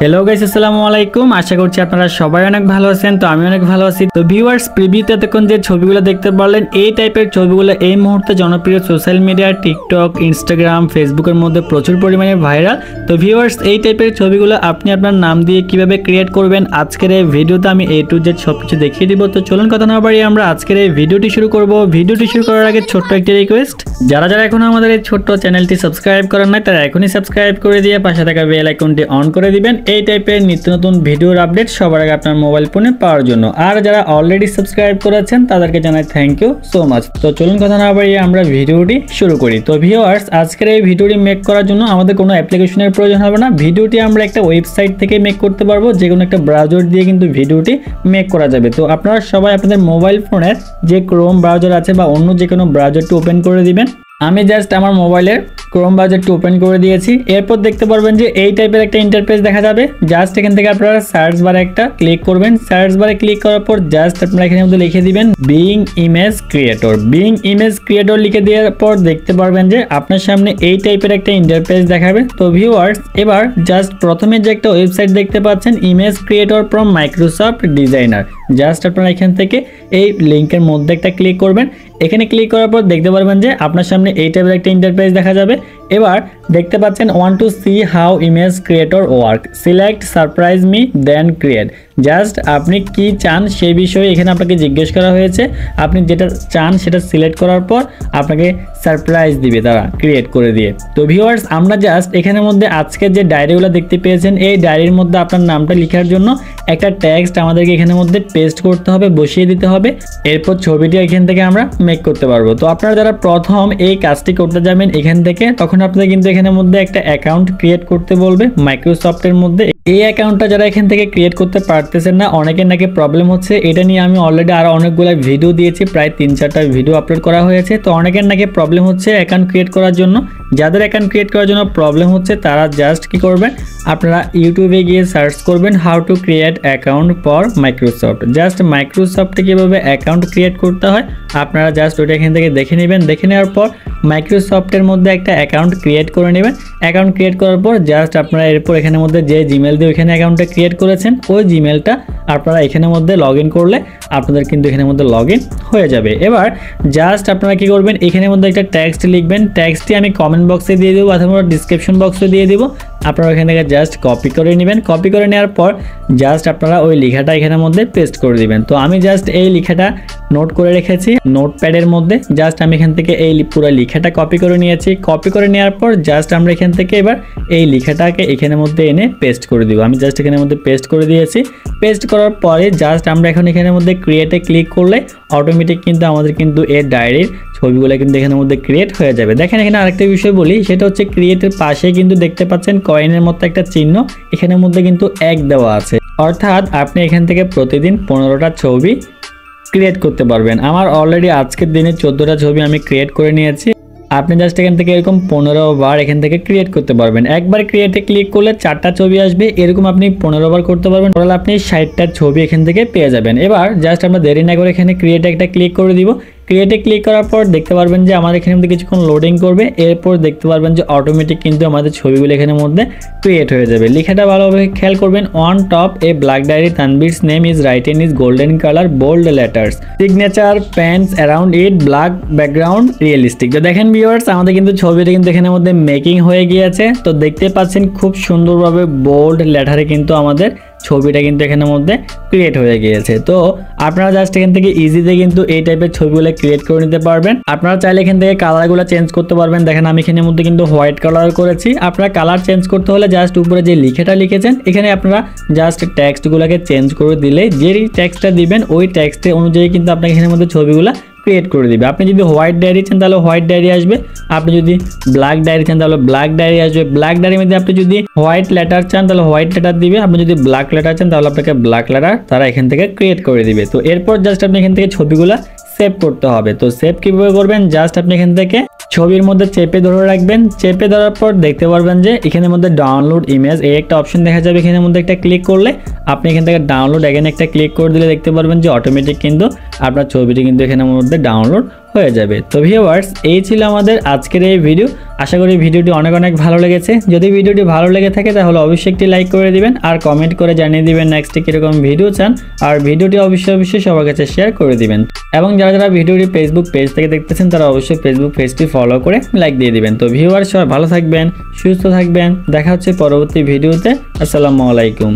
Hello guys আসসালামু আলাইকুম আশা করছি আপনারা সবাই অনেক ভালো আছেন। তো আমি অনেক ভালো আছি। তো ভিউয়ার্স, প্রিভিউতে এতক্ষণ যে ছবিগুলো দেখতে পারলেন এই টাইপের ছবিগুলো এই মুহূর্তে জনপ্রিয় সোশ্যাল মিডিয়া টিকটক ইনস্টাগ্রাম ফেসবুকের মধ্যে প্রচুর পরিমাণে ভাইরাল। তো ভিউয়ার্স, এই টাইপের ছবিগুলো আপনি আপনার নাম দিয়ে কিভাবে ক্রিয়েট করবেন আজকের এই ভিডিওতে আমি এ টু জেড সব কিছু দেখিয়ে দিব। তো চলুন কথা না বাড়িয়ে আমরা আজকের এই ভিডিওটি শুরু করব। ভিডিওটি শুরু করার আগে ছোট্ট একটি রিকোয়েস্ট, যারা যারা এখনো আমাদের এই ছোট্ট চ্যানেলটি সাবস্ক্রাইব করেন নাই তারা এখনই সাবস্ক্রাইব করে দিয়ে পাশে থাকা বেল আইকনটি অন করে দিবেন এই টাইপের নিত্য নতুন ভিডিওর আপডেট সবার আগে আপনার মোবাইল ফোনে পাওয়ার জন্য। আর যারা অলরেডি সাবস্ক্রাইব করেছেন তাদেরকে জানাই থ্যাংক ইউ সো মাচ। তো চলুন কথা না বাড়িয়ে আমরা ভিডিওটি শুরু করি। তো ভিউয়ার্স, আজকের এই ভিডিওটি মেক করার জন্য আমাদের কোনো অ্যাপ্লিকেশনের প্রয়োজন হবে না। ভিডিওটি আমরা একটা ওয়েবসাইট থেকে মেক করতে পারবো, যে কোনো একটা ব্রাউজার দিয়ে কিন্তু ভিডিওটি মেক করা যাবে। তো আপনারা সবাই আপনাদের মোবাইল ফোনের যে ক্রোম ব্রাউজার আছে বা অন্য যে কোনো ব্রাউজারটি ওপেন করে দিবেন। আমি জাস্ট আমার মোবাইলের ক্রোম ব্রাউজারটি ওপেন করে দিয়েছি। এরপর দেখতে পারবেন যে এই টাইপের একটা ইন্টারফেস দেখা যাবে। জাস্ট এখান থেকে আপনারা সার্চ বারে একটা ক্লিক করবেন। সার্চ বারে ক্লিক করার পর জাস্ট আপনারা এখানে মধ্যে লিখে দিবেন Bing image creator. Bing image creator লিখে দেওয়ার পর দেখতে পারবেন যে আপনার সামনে এই টাইপের একটা ইন্টারফেস দেখাবে। তো ভিউয়ার্স, এবার জাস্ট প্রথমে যে একটা ওয়েবসাইট দেখতে পাচ্ছেন image creator from Microsoft designer, just আপনারা এখান থেকে এই লিঙ্কের মধ্যে একটা ক্লিক করবেন। এখানে ক্লিক করার পর দেখতে পারবেন যে আপনার সামনে এই টাইপের একটা ইন্টারফেস দেখা যাবে। এবার দেখতে পাচ্ছেন want to see how image creator work, select surprise me then create. Just আপনি কি চান সেই বিষয়ে এখানে আপনাকে জিজ্ঞেস করা হয়েছে। আপনি যেটা চান সেটা সিলেক্ট করার পর আপনাকে সারপ্রাইজ দিবে তারা ক্রিয়েট করে দিয়ে। তো ভিউয়ার্স, আমরা জাস্ট এখানের মধ্যে আজকে যে ডায়েরিগুলো দেখতে পেয়েছেন এই ডায়েরির মধ্যে আপনার নামটা লেখার জন্য একটা টেক্সট আমাদেরকে এখানের মধ্যে পেস্ট করতে হবে, বসিয়ে দিতে হবে। এরপর ছবিটি এখান থেকে আমরা মেক করতে পারবো। তো আপনারা যারা প্রথম এই কাজটি করতে যাবেন এখান থেকে, তখন আপনাদের কিন্তু এখানের মধ্যে একটা অ্যাকাউন্ট ক্রিয়েট করতে বলবে মাইক্রোসফটের মধ্যে। এই অ্যাকাউন্টটা যারা এখান থেকে ক্রিয়েট করতে পারতেছেন না, অনেকের নাকি প্রবলেম হচ্ছে। এটা নিয়ে আমি অলরেডি আরও অনেকগুলো ভিডিও দিয়েছি, প্রায় 3-4টা ভিডিও আপলোড করা হয়েছে। তো অনেকের নাকি প্রবলেম হচ্ছে অ্যাকাউন্ট ক্রিয়েট করার জন্য। যাদের অ্যাকাউন্ট ক্রিয়েট করার জন্য প্রবলেম হচ্ছে তারা জাস্ট কি করবেন, আপনারা ইউটিউবে গিয়ে সার্চ করবেন how to create account for Microsoft. Just মাইক্রোসফটে কীভাবে অ্যাকাউন্ট ক্রিয়েট করতে হয় আপনারা জাস্ট ওইটা এখান থেকে দেখে নেবেন। দেখে নেওয়ার পর মাইক্রোসফটের মধ্যে একটা অ্যাকাউন্ট ক্রিয়েট করে নেবেন। অ্যাকাউন্ট ক্রিয়েট করার পর জাস্ট আপনারা এরপর এখানের মধ্যে যে জিমেল দিয়ে ওইখানে অ্যাকাউন্টটা ক্রিয়েট করেছেন ওই জিমেলটা আপনারা এখানের মধ্যে লগ ইন করলে আপনাদের কিন্তু এখানের মধ্যে লগ ইন হয়ে যাবে। এবার জাস্ট আপনারা কী করবেন, এখানের মধ্যে একটা টেক্সট লিখবেন। টেক্সটটি আমি কমেন্ট বক্সে দিয়ে দেবো অথবা ডিসক্রিপশন বক্সে দিয়ে দেবো। আপনারা এখান থেকে জাস্ট কপি করে নেবেন। কপি করে নেওয়ার পর জাস্ট আপনারা ওই লেখাটা এখানের মধ্যে পেস্ট করে দেবেন। তো আমি জাস্ট এই লেখাটা নোট করে রেখেছি নোটপ্যাডের মধ্যে। জাস্ট আমি এখান থেকে এই পুরো লেখাটা কপি করে নিয়েছি। কপি করে নেওয়ার পর জাস্ট আমরা এখান থেকে এবার এই লেখাটাকে এখানের মধ্যে এনে পেস্ট করে দেবো। আমি জাস্ট এখানের মধ্যে পেস্ট করে দিয়েছি। পেস্ট করার পরে জাস্ট আমরা এখন এখানের মধ্যে ক্রিয়েটে ক্লিক করলে অটোমেটিক কিন্তু আমাদের কিন্তু এই ডায়েরির ছবিগুলো কিন্তু এখানের মধ্যে ক্রিয়েট হয়ে যাবে। দেখেন এখানে আরেকটা বিষয় বলি, সেটা হচ্ছে ক্রিয়েটের পাশে কিন্তু দেখতে পাচ্ছেন কয়েনের মতো একটা চিহ্ন, এখানের মধ্যে কিন্তু 1 দেওয়া আছে। অর্থাৎ আপনি এখান থেকে প্রতিদিন 15টা ছবি ক্রিয়েট করতে পারবেন। আমার অলরেডি আজকের দিনে 14টা ছবি আমি ক্রিয়েট করে নিয়েছি। আপনি জাস্ট এখান থেকে এরকম 15 বার এখান থেকে ক্রিয়েট করতে পারবেন। একবার ক্রিয়েটে ক্লিক করলে 4টা ছবি আসবে, এরকম আপনি 15 বার করতে পারবেন। তাহলে আপনি 60টা ছবি এখান থেকে পেয়ে যাবেন। এবার জাস্ট আমরা দেরি না করে এখানে ক্রিয়েটে একটা ক্লিক করে দিব। ক্রিয়েটে ক্লিক করার পর দেখতে পারবেন যে আমাদের এখানে মধ্যে কিছুক্ষণ লোডিং করবে। এরপর দেখতে পারবেন যে অটোমেটিক কিন্তু আমাদের ছবিগুলো এখানের মধ্যে ক্রিয়েট হয়ে যাবে। লেখাটা ভালোভাবে খেয়াল করবেন। On top a black diary Tanvir's name is right in is golden colour bold letters signature pens around it black background realistic. তো দেখেন ভিউয়ার্স, আমাদের কিন্তু ছবিটা কিন্তু এখানের মধ্যে মেকিং হয়ে গিয়েছে। তো দেখতে পাচ্ছেন খুব সুন্দরভাবে বোল্ড লেটারে কিন্তু আমাদের ছবিটা কিন্তু এখানের মধ্যে ক্রিয়েট হয়ে গিয়েছে। তো আপনারা জাস্ট এখান থেকে ইজিতে কিন্তু এই টাইপের ছবিগুলো ক্রিয়েট করে নিতে পারবেন। আপনারা চাইলে এখান থেকে কালারগুলো চেঞ্জ করতে পারবেন। দেখেন আমি এখানের মধ্যে কিন্তু হোয়াইট কালার করেছি। আপনারা কালার চেঞ্জ করতে হলে জাস্ট উপরে যে লিখেটা লিখেছেন এখানে আপনারা জাস্ট টেক্সটগুলোকে চেঞ্জ করে দিলে যেই টেক্সটটা দিবেন ওই টেক্সটে অনুযায়ী কিন্তু আপনার এখানের মধ্যে ছবিগুলো ক্রিয়েট করে দিবে। আপনি যদি হোয়াইট ডায়েরি চান তাহলে হোয়াইট ডায়েরি আসবে, আপনি যদি ব্ল্যাক ডায়েরি চান তাহলে ব্ল্যাক ডায়েরি আসবে। ব্ল্যাক ডায়েরির মধ্যে আপনি যদি হোয়াইট লেটার চান তাহলে হোয়াইট লেটার দিবে, আপনি যদি ব্ল্যাক লেটার চান তাহলে আপনাকে ব্ল্যাক লেটার তারা এখান থেকে ক্রিয়েট করে দিবে। তো এরপর জাস্ট আপনি এখান থেকে ছবিগুলো সেভ করতে হবে। তো সেভ কীভাবে করবেন, জাস্ট আপনি এখান থেকে ছবির মধ্যে চেপে ধরে রাখবেন। চেপে ধরার পর দেখতে পারবেন যে এখানের মধ্যে ডাউনলোড ইমেজ এই একটা অপশন দেখা যাবে। এখানের মধ্যে একটা ক্লিক করলে আপনি এখান থেকে ডাউনলোড এখানে একটা ক্লিক করে দিলে দেখতে পারবেন যে অটোমেটিক কিন্তু আপনার ছবিটি কিন্তু এখানের মধ্যে ডাউনলোড হয়ে যাবে। তো ভিউয়ার্স এই ছিল আমাদের আজকের এই ভিডিও। আশা করি ভিডিওটি অনেক অনেক ভালো লেগেছে। যদি ভিডিওটি ভালো লেগে থাকে তাহলে অবশ্যই একটি লাইক করে দিবেন আর কমেন্ট করে জানিয়ে দিবেন নেক্সটে কীরকম ভিডিও চান, আর ভিডিওটি অবশ্যই সবার কাছে শেয়ার করে দিবেন। এবং যারা যারা ভিডিওটি ফেসবুক পেজ থেকে দেখতেছেন তারা অবশ্যই ফেসবুক পেজটি ফলো করে লাইক দিয়ে দিবেন। তো ভিউয়ার্স সবাই ভালো থাকবেন, সুস্থ থাকবেন, দেখা হচ্ছে পরবর্তী ভিডিওতে। আসসালামু আলাইকুম।